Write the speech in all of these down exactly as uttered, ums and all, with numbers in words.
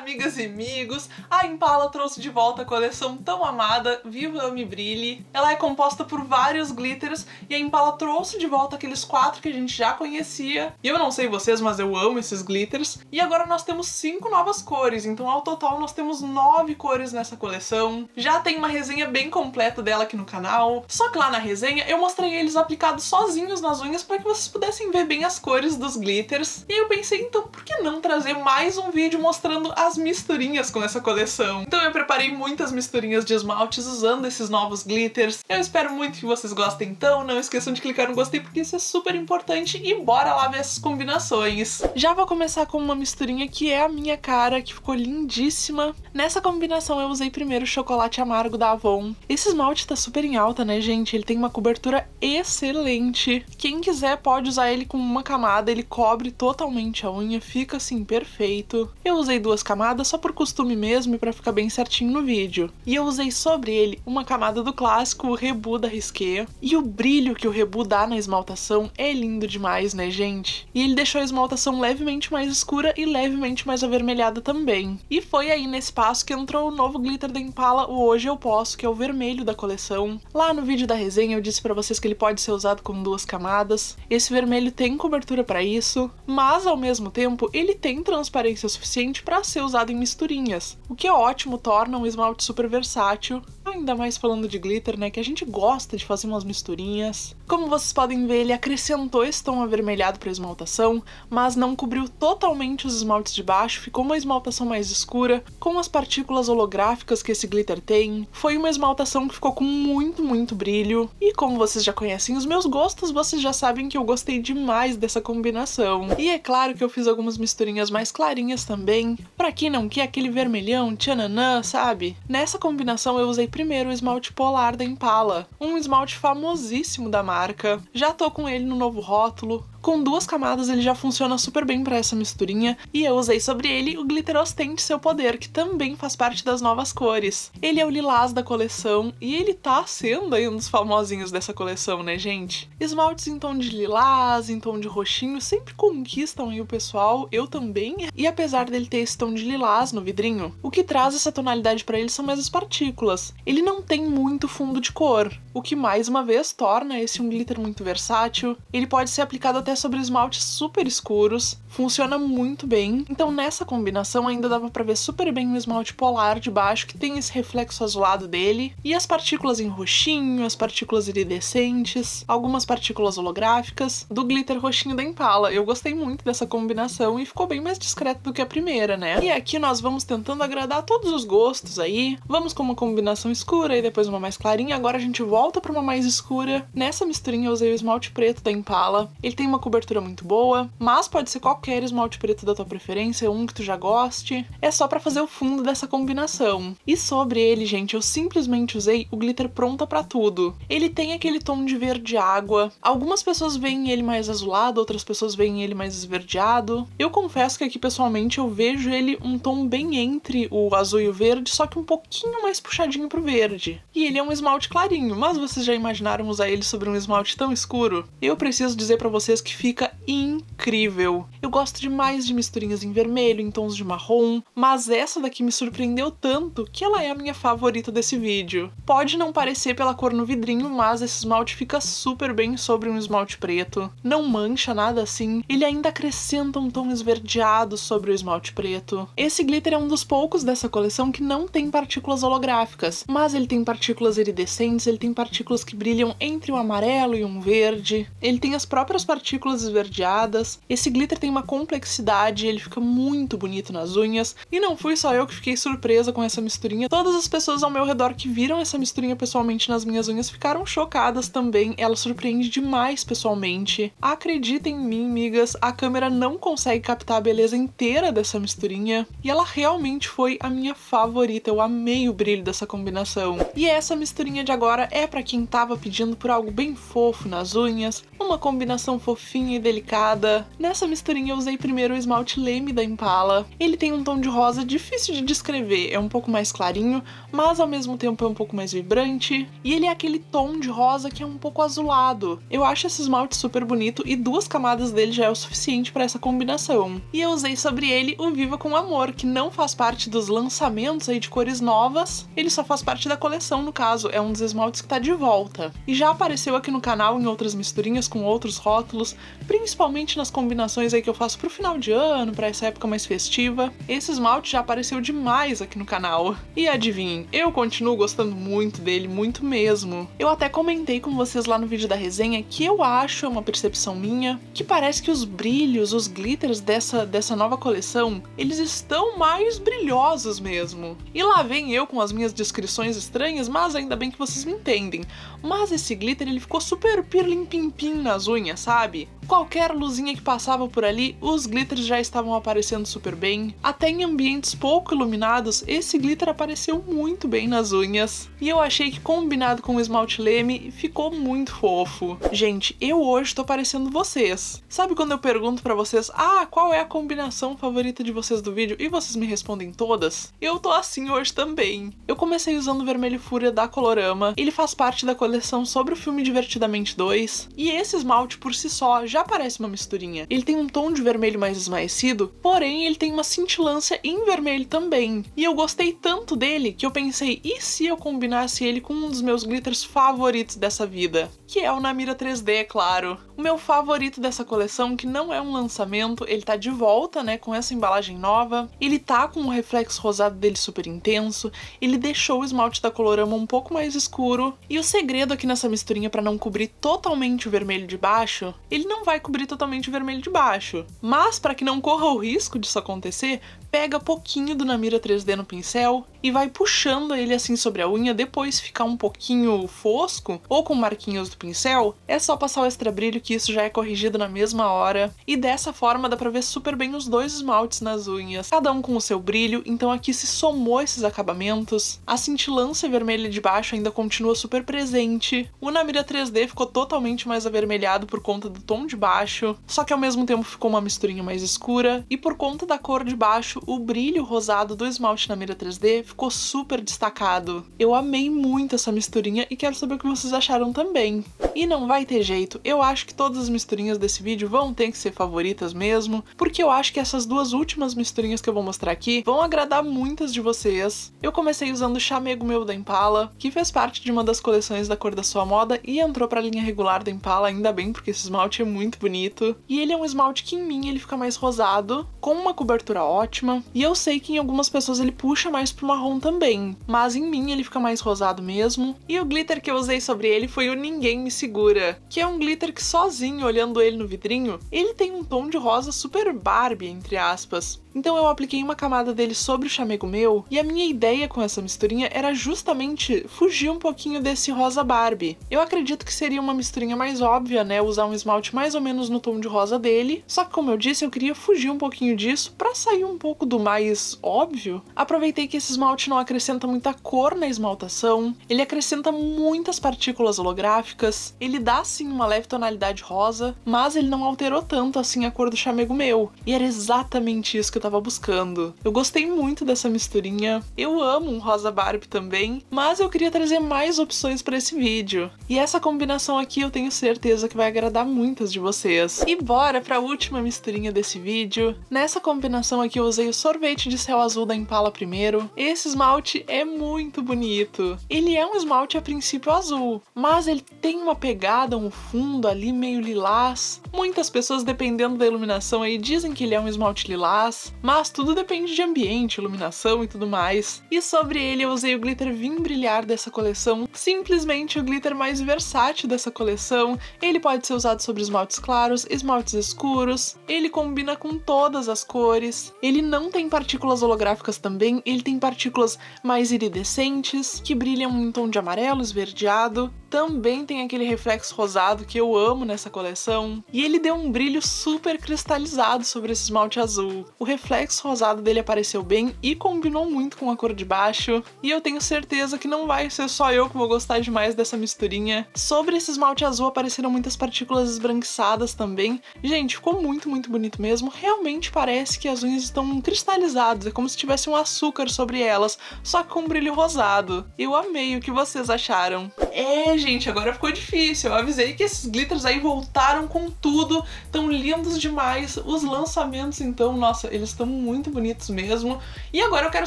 amigas e amigos, a Impala trouxe de volta a coleção tão amada, Viva, Ame e Brilhe. Ela é composta por vários glitters e a Impala trouxe de volta aqueles quatro que a gente já conhecia. E eu não sei vocês, mas eu amo esses glitters. E agora nós temos cinco novas cores, então ao total nós temos nove cores nessa coleção. Já tem uma resenha bem completa dela aqui no canal, só que lá na resenha eu mostrei eles aplicados sozinhos nas unhas para que vocês pudessem ver bem as cores dos glitters. E aí eu pensei, então por que não trazer mais um vídeo mostrando as misturinhas com essa coleção? Então eu preparei muitas misturinhas de esmaltes usando esses novos glitters. Eu espero muito que vocês gostem, então não esqueçam de clicar no gostei porque isso é super importante e bora lá ver essas combinações. Já vou começar com uma misturinha que é a minha cara, que ficou lindíssima. Nessa combinação eu usei primeiro o chocolate amargo da Avon. Esse esmalte tá super em alta, né, gente? Ele tem uma cobertura excelente. Quem quiser pode usar ele com uma camada, ele cobre totalmente a unha, fica assim perfeito. Eu usei duas camadas só por costume mesmo e pra ficar bem certinho no vídeo. E eu usei sobre ele uma camada do clássico, o Rebu da Risqué. E o brilho que o Rebu dá na esmaltação é lindo demais, né, gente? E ele deixou a esmaltação levemente mais escura e levemente mais avermelhada também. E foi aí nesse passo que entrou o novo glitter da Impala, o Hoje Eu Posso, que é o vermelho da coleção. Lá no vídeo da resenha eu disse pra vocês que ele pode ser usado com duas camadas. Esse vermelho tem cobertura pra isso, mas ao mesmo tempo ele tem transparência suficiente pra ser usado em misturinhas, o que é ótimo, torna um esmalte super versátil. Ainda mais falando de glitter, né, que a gente gosta de fazer umas misturinhas. Como vocês podem ver, ele acrescentou esse tom avermelhado pra esmaltação, mas não cobriu totalmente os esmaltes de baixo, ficou uma esmaltação mais escura, com as partículas holográficas que esse glitter tem. Foi uma esmaltação que ficou com muito, muito brilho. E como vocês já conhecem os meus gostos, vocês já sabem que eu gostei demais dessa combinação. E é claro que eu fiz algumas misturinhas mais clarinhas também, pra quem não quer aquele vermelhão, tchananã, sabe? Nessa combinação eu usei primeiro o esmalte polar da Impala, um esmalte famosíssimo da marca. Já tô com ele no novo rótulo. Com duas camadas ele já funciona super bem pra essa misturinha, e eu usei sobre ele o glitter Ostente Seu Poder, que também faz parte das novas cores. Ele é o lilás da coleção, e ele tá sendo aí um dos famosinhos dessa coleção, né, gente? Esmaltes em tom de lilás, em tom de roxinho, sempre conquistam aí o pessoal, eu também, e apesar dele ter esse tom de lilás no vidrinho, o que traz essa tonalidade pra ele são mais as partículas. Ele não tem muito fundo de cor, o que mais uma vez torna esse um glitter muito versátil. Ele pode ser aplicado até sobre esmaltes super escuros, funciona muito bem. Então nessa combinação ainda dava pra ver super bem o esmalte polar de baixo, que tem esse reflexo azulado dele, e as partículas em roxinho, as partículas iridescentes, algumas partículas holográficas do glitter roxinho da Impala. Eu gostei muito dessa combinação e ficou bem mais discreto do que a primeira, né? E aqui nós vamos tentando agradar todos os gostos aí. Vamos com uma combinação escura e depois uma mais clarinha. Agora a gente volta pra uma mais escura. Nessa misturinha eu usei o esmalte preto da Impala. Ele tem uma cobertura muito boa, mas pode ser qualquer esmalte preto da tua preferência, um que tu já goste, é só pra fazer o fundo dessa combinação. E sobre ele, gente, eu simplesmente usei o glitter Pronta Pra Tudo. Ele tem aquele tom de verde água, algumas pessoas veem ele mais azulado, outras pessoas veem ele mais esverdeado. Eu confesso que aqui pessoalmente eu vejo ele um tom bem entre o azul e o verde, só que um pouquinho mais puxadinho pro verde. E ele é um esmalte clarinho, mas vocês já imaginaram usar ele sobre um esmalte tão escuro? Eu preciso dizer pra vocês que fica incrível. Eu gosto demais de misturinhas em vermelho, em tons de marrom, mas essa daqui me surpreendeu tanto que ela é a minha favorita desse vídeo. Pode não parecer pela cor no vidrinho, mas esse esmalte fica super bem sobre um esmalte preto. Não mancha nada assim, ele ainda acrescenta um tom esverdeado sobre o esmalte preto. Esse glitter é um dos poucos dessa coleção que não tem partículas holográficas, mas ele tem partículas iridescentes, ele tem partículas que brilham entre um amarelo e um verde, ele tem as próprias partículas esverdeadas. Esse glitter tem uma complexidade, ele fica muito bonito nas unhas. E não fui só eu que fiquei surpresa com essa misturinha. Todas as pessoas ao meu redor que viram essa misturinha pessoalmente nas minhas unhas ficaram chocadas também. Ela surpreende demais pessoalmente. Acreditem em mim, migas, a câmera não consegue captar a beleza inteira dessa misturinha. E ela realmente foi a minha favorita. Eu amei o brilho dessa combinação. E essa misturinha de agora é pra quem tava pedindo por algo bem fofo nas unhas, uma combinação fofinha fofinha e delicada. Nessa misturinha eu usei primeiro o esmalte Leme da Impala. Ele tem um tom de rosa difícil de descrever, é um pouco mais clarinho, mas ao mesmo tempo é um pouco mais vibrante. E ele é aquele tom de rosa que é um pouco azulado. Eu acho esse esmalte super bonito e duas camadas dele já é o suficiente para essa combinação. E eu usei sobre ele o Viva Com Amor, que não faz parte dos lançamentos aí de cores novas, ele só faz parte da coleção no caso, é um dos esmaltes que tá de volta. E já apareceu aqui no canal em outras misturinhas com outros rótulos, principalmente nas combinações aí que eu faço pro final de ano, pra essa época mais festiva. Esse esmalte já apareceu demais aqui no canal. E adivinhem, eu continuo gostando muito dele, muito mesmo. Eu até comentei com vocês lá no vídeo da resenha que eu acho, é uma percepção minha, que parece que os brilhos, os glitters dessa, dessa nova coleção, eles estão mais brilhosos mesmo. E lá vem eu com as minhas descrições estranhas, mas ainda bem que vocês me entendem. Mas esse glitter, ele ficou super pirlim-pim-pim nas unhas, sabe? Qualquer luzinha que passava por ali, os glitters já estavam aparecendo super bem. Até em ambientes pouco iluminados, esse glitter apareceu muito bem nas unhas. E eu achei que combinado com o esmalte Leme, ficou muito fofo. Gente, eu hoje tô parecendo vocês. Sabe quando eu pergunto pra vocês, ah, qual é a combinação favorita de vocês do vídeo? E vocês me respondem todas? Eu tô assim hoje também. Eu comecei usando o Vermelho Fúria da Colorama. Ele faz parte da coleção sobre o filme Divertidamente dois. E esse esmalte por si só já parece uma misturinha. Ele tem um tom de vermelho mais esmaecido, porém ele tem uma cintilância em vermelho também. E eu gostei tanto dele que eu pensei, e se eu combinasse ele com um dos meus glitters favoritos dessa vida? Que é o Namira três D, é claro. O meu favorito dessa coleção, que não é um lançamento, ele tá de volta, né, com essa embalagem nova. Ele tá com o reflexo rosado dele super intenso, ele deixou o esmalte da Colorama um pouco mais escuro. E o segredo aqui nessa misturinha pra não cobrir totalmente o vermelho de baixo, ele não vai vai cobrir totalmente o vermelho de baixo. Mas para que não corra o risco disso acontecer, pega pouquinho do Namira três D no pincel e vai puxando ele assim sobre a unha, depois ficar um pouquinho fosco ou com marquinhos do pincel, é só passar o extra brilho que isso já é corrigido na mesma hora. E dessa forma dá pra ver super bem os dois esmaltes nas unhas, cada um com o seu brilho, então aqui se somou esses acabamentos. A cintilância vermelha de baixo ainda continua super presente. O Namira três D ficou totalmente mais avermelhado por conta do tom de baixo, só que ao mesmo tempo ficou uma misturinha mais escura, e por conta da cor de baixo, o brilho rosado do esmalte Namira três D ficou super destacado. Eu amei muito essa misturinha e quero saber o que vocês acharam também. E não vai ter jeito, eu acho que todas as misturinhas desse vídeo vão ter que ser favoritas mesmo, porque eu acho que essas duas últimas misturinhas que eu vou mostrar aqui vão agradar muitas de vocês. Eu comecei usando o Chamego Meu da Impala, que fez parte de uma das coleções da Cor da Sua Moda e entrou pra linha regular da Impala, ainda bem, porque esse esmalte é muito muito bonito. E ele é um esmalte que em mim ele fica mais rosado, com uma cobertura ótima, e eu sei que em algumas pessoas ele puxa mais pro marrom também, mas em mim ele fica mais rosado mesmo. E o glitter que eu usei sobre ele foi o Ninguém Me Segura, que é um glitter que sozinho, olhando ele no vidrinho, ele tem um tom de rosa super Barbie, entre aspas. Então eu apliquei uma camada dele sobre o Chamego Meu, e a minha ideia com essa misturinha era justamente fugir um pouquinho desse rosa Barbie. Eu acredito que seria uma misturinha mais óbvia, né, usar um esmalte mais ou menos no tom de rosa dele, só que como eu disse, eu queria fugir um pouquinho disso pra sair um pouco do mais óbvio. Aproveitei que esse esmalte não acrescenta muita cor na esmaltação, ele acrescenta muitas partículas holográficas, ele dá sim uma leve tonalidade rosa, mas ele não alterou tanto assim a cor do Chamego Meu, e era exatamente isso que eu tava buscando. Eu gostei muito dessa misturinha, eu amo um rosa Barbie também, mas eu queria trazer mais opções pra esse vídeo. E essa combinação aqui eu tenho certeza que vai agradar muitas de vocês. E bora pra última misturinha desse vídeo. Nessa combinação aqui eu usei o Sorvete de Céu Azul da Impala primeiro. Esse esmalte é muito bonito. Ele é um esmalte a princípio azul, mas ele tem uma pegada, um fundo ali meio lilás. Muitas pessoas, dependendo da iluminação aí, dizem que ele é um esmalte lilás, mas tudo depende de ambiente, iluminação e tudo mais. E sobre ele eu usei o glitter Vim Brilhar dessa coleção, simplesmente o glitter mais versátil dessa coleção. Ele pode ser usado sobre esmalte claros, esmaltes escuros, ele combina com todas as cores, ele não tem partículas holográficas também, ele tem partículas mais iridescentes, que brilham em tom de amarelo esverdeado, também tem aquele reflexo rosado que eu amo nessa coleção, e ele deu um brilho super cristalizado sobre esse esmalte azul. O reflexo rosado dele apareceu bem e combinou muito com a cor de baixo, e eu tenho certeza que não vai ser só eu que vou gostar demais dessa misturinha. Sobre esse esmalte azul apareceram muitas partículas esbranquiçadas também. Gente, ficou muito, muito bonito mesmo. Realmente parece que as unhas estão cristalizadas, é como se tivesse um açúcar sobre elas, só que com um brilho rosado. Eu amei. O que vocês acharam? É, gente, agora ficou difícil. Eu avisei que esses glitters aí voltaram com tudo, tão lindos demais. Os lançamentos, então, nossa, eles estão muito bonitos mesmo. E agora eu quero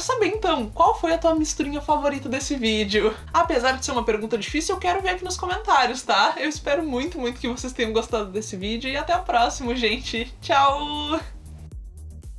saber, então, qual foi a tua misturinha favorita desse vídeo? Apesar de ser uma pergunta difícil, eu quero ver aqui nos comentários, tá? Eu espero muito, muito que vocês tenham gostado desse vídeo e até o próximo, gente. Tchau!